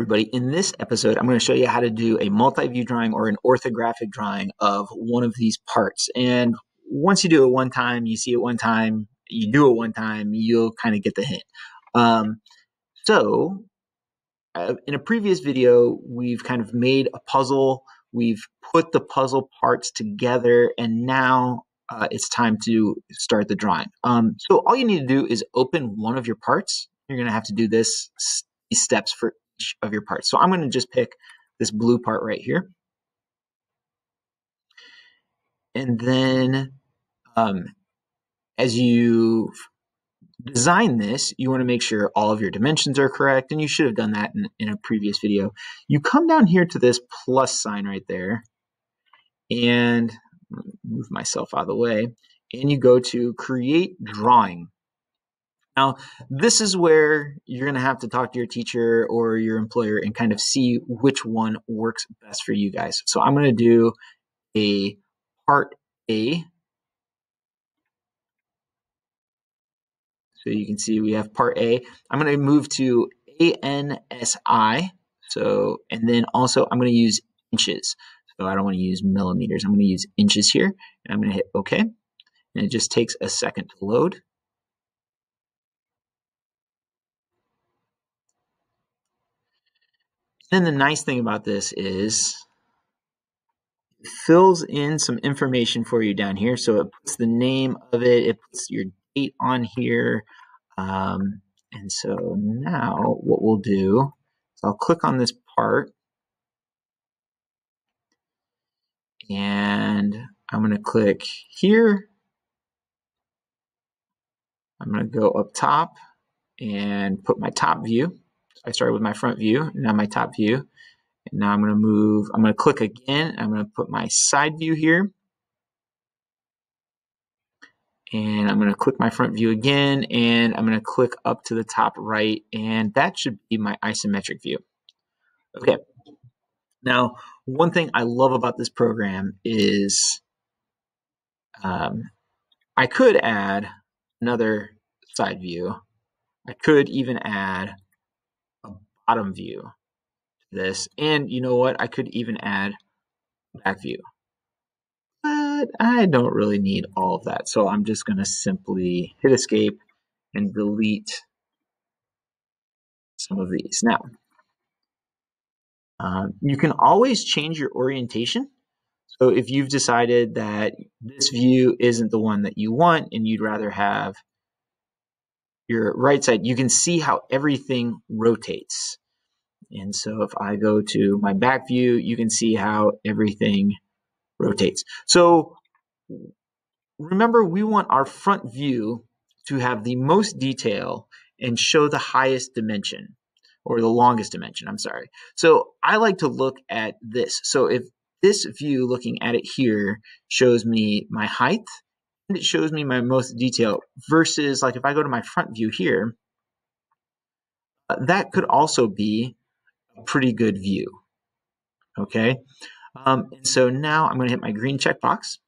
Everybody, in this episode, I'm going to show you how to do a multi-view drawing or an orthographic drawing of one of these parts. And once you do it one time, you see it one time, you do it one time, you'll kind of get the hint. In a previous video, we've kind of made a puzzle. We've put the puzzle parts together, and now it's time to start the drawing. So all you need to do is open one of your parts. You're going to have to do this steps for each of your parts. So I'm going to just pick this blue part right here. And then as you design this, you want to make sure all of your dimensions are correct, and you should have done that in a previous video. You come down here to this plus sign right there, and move myself out of the way, and you go to Create Drawing. Now, this is where you're going to have to talk to your teacher or your employer and kind of see which one works best for you guys. So I'm going to do a part A. So you can see we have part A. I'm going to move to ANSI. So, and then also I'm going to use inches. So I don't want to use millimeters. I'm going to use inches here, and I'm going to hit OK. And it just takes a second to load. Then the nice thing about this is it fills in some information for you down here. So it puts the name of it, it puts your date on here. And so now what we'll do is I'll click on this part, and I'm going to click here. I'm going to go up top and put my top view. I started with my front view, now my top view, and now I'm going to move, I'm going to click again, I'm going to put my side view here, and I'm going to click my front view again, and I'm going to click up to the top right, and that should be my isometric view. Okay, now one thing I love about this program is I could add another side view, I could even add bottom view to this, and you know what, I could even add back view, but I don't really need all of that, so I'm just going to simply hit escape and delete some of these. Now you can always change your orientation, so if you've decided that this view isn't the one that you want and you'd rather have your right side, you can see how everything rotates. And so if I go to my back view, you can see how everything rotates. So remember, we want our front view to have the most detail and show the highest dimension, or the longest dimension, I'm sorry. So I like to look at this. So if this view, looking at it here, shows me my height, it shows me my most detail, versus like if I go to my front view here, that could also be a pretty good view. Okay, and so now I'm going to hit my green checkbox.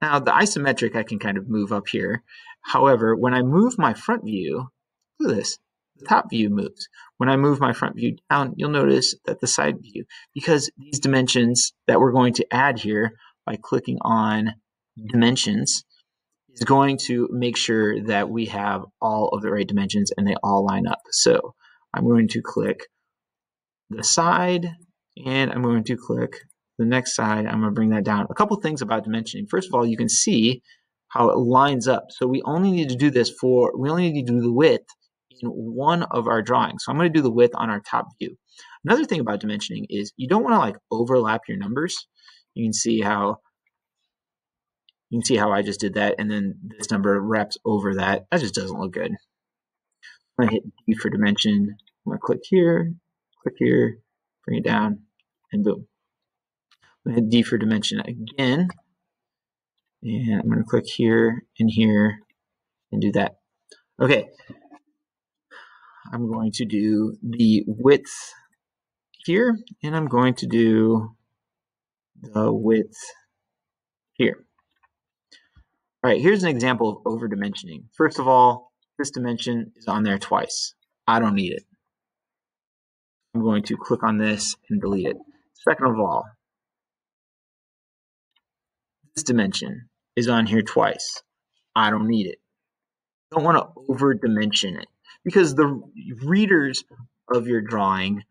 Now the isometric I can kind of move up here. However, when I move my front view, look at this, the top view moves. When I move my front view down, you'll notice that the side view, because these dimensions that we're going to add here by clicking on dimensions is going to make sure that we have all of the right dimensions and they all line up. So I'm going to click the side, and I'm going to click the next side. I'm going to bring that down. A couple things about dimensioning. First of all, you can see how it lines up. So we only need to do this for, we only need to do the width in one of our drawings. So I'm going to do the width on our top view. Another thing about dimensioning is you don't want to like overlap your numbers. You can see how I just did that, and then this number wraps over that. That just doesn't look good. I'm going to hit D for dimension. I'm going to click here, bring it down, and boom. I'm going to hit D for dimension again, and I'm going to click here and do that. Okay, I'm going to do the width here, and I'm going to do the width here. All right, here's an example of over-dimensioning. First of all, this dimension is on there twice. I don't need it. I'm going to click on this and delete it. Second of all, this dimension is on here twice. I don't need it. I don't want to over-dimension it because the readers of your drawing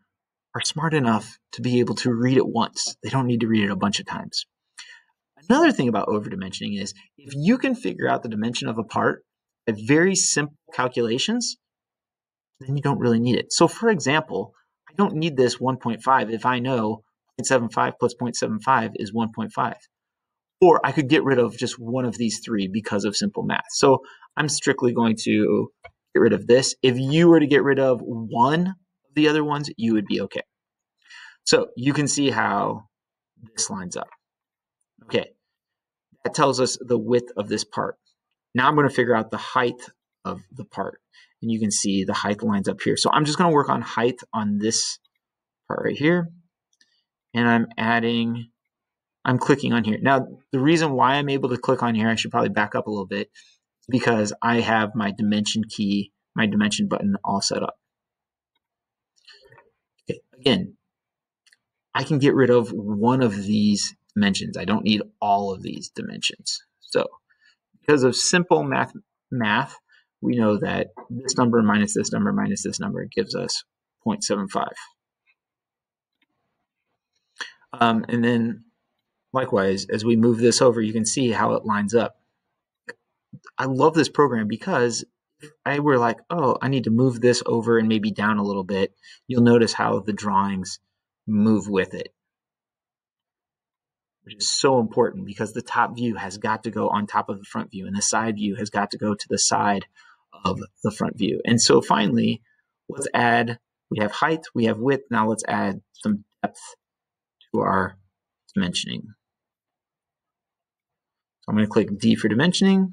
are smart enough to be able to read it once. They don't need to read it a bunch of times. Another thing about over-dimensioning is if you can figure out the dimension of a part by very simple calculations, then you don't really need it. So for example, I don't need this 1.5 if I know 0.75 plus 0.75 is 1.5. Or I could get rid of just one of these three because of simple math. So I'm strictly going to get rid of this. If you were to get rid of one of the other ones, you would be okay. So you can see how this lines up. Okay, that tells us the width of this part. Now I'm going to figure out the height of the part. And you can see the height lines up here. So I'm just going to work on height on this part right here. And I'm clicking on here. Now, the reason why I'm able to click on here, I should probably back up a little bit, because I have my dimension key, my dimension button all set up. Okay. Again, I can get rid of one of these dimensions. I don't need all of these dimensions. So because of simple math, we know that this number minus this number minus this number gives us 0.75. And then likewise, as we move this over, you can see how it lines up. I love this program because if I were like, oh, I need to move this over and maybe down a little bit, you'll notice how the drawings move with it, which is so important because the top view has got to go on top of the front view and the side view has got to go to the side of the front view. And so finally, let's add, we have height, we have width. Now let's add some depth to our dimensioning. So I'm going to click D for dimensioning.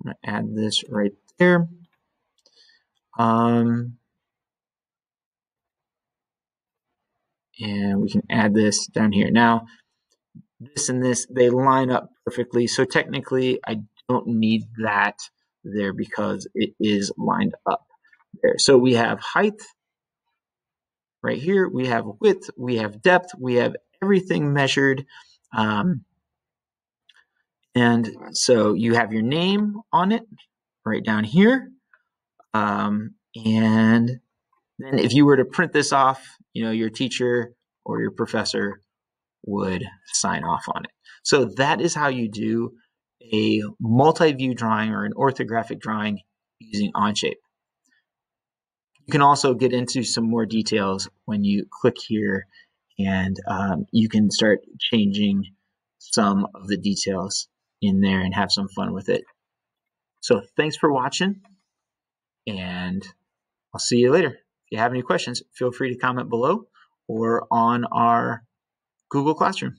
I'm going to add this right there. And we can add this down here. Now, this and this, they line up perfectly. So technically, I don't need that there because it is lined up there. So we have height right here. We have width. We have depth. We have everything measured. And so you have your name on it right down here. And then if you were to print this off, you know, your teacher or your professor would sign off on it. So that is how you do a multi-view drawing or an orthographic drawing using OnShape. You can also get into some more details when you click here and you can start changing some of the details in there and have some fun with it. So thanks for watching and I'll see you later. If you have any questions, feel free to comment below or on our Google Classroom.